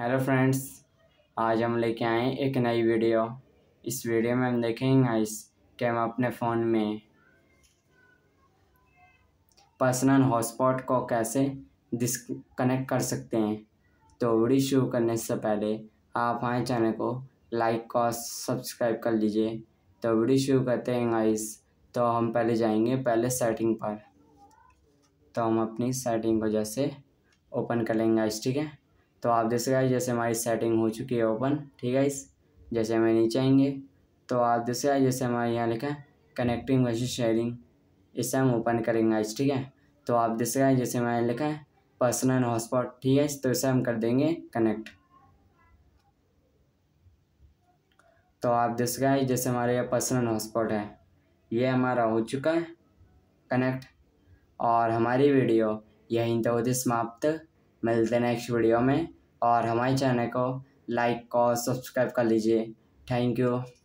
Hello friends, आज हम लेके आए एक नई वीडियो। इस वीडियो में हम देखेंगे गाइस कि हम अपने फ़ोन में पर्सनल हॉटस्पॉट को कैसे डिस्कनेक्ट कर सकते हैं। तो वीडियो शुरू करने से पहले आप हमारे चैनल को लाइक और सब्सक्राइब कर लीजिए। तो वीडियो शुरू करते हैं गाइस। तो हम पहले जाएंगे सेटिंग पर। तो हम अपनी सेटिंग को जैसे ओपन कर लेंगे गाइस, ठीक है। तो आप देख सकते हैं जैसे हमारी सेटिंग हो चुकी है ओपन, ठीक है। इस जैसे हमें नीचे आएंगे तो आप देख सकते हैं जैसे हमारे यहाँ लिखा है कनेक्टिंग वर्सेज शेयरिंग, इसे हम ओपन करेंगे गाइस, ठीक है। तो आप देख सकते हैं जैसे हमारे लिखा है पर्सनल हॉटस्पॉट, ठीक है। तो इसे हम कर देंगे कनेक्ट। तो आप देख सकते हैं जैसे हमारे यहाँ पर्सनल हॉटस्पॉट है, ये हमारा हो चुका है कनेक्ट। और हमारी वीडियो यहीं तो होती समाप्त। मिलते हैं नेक्स्ट वीडियो में, और हमारे चैनल को लाइक और सब्सक्राइब कर लीजिए। Thank you.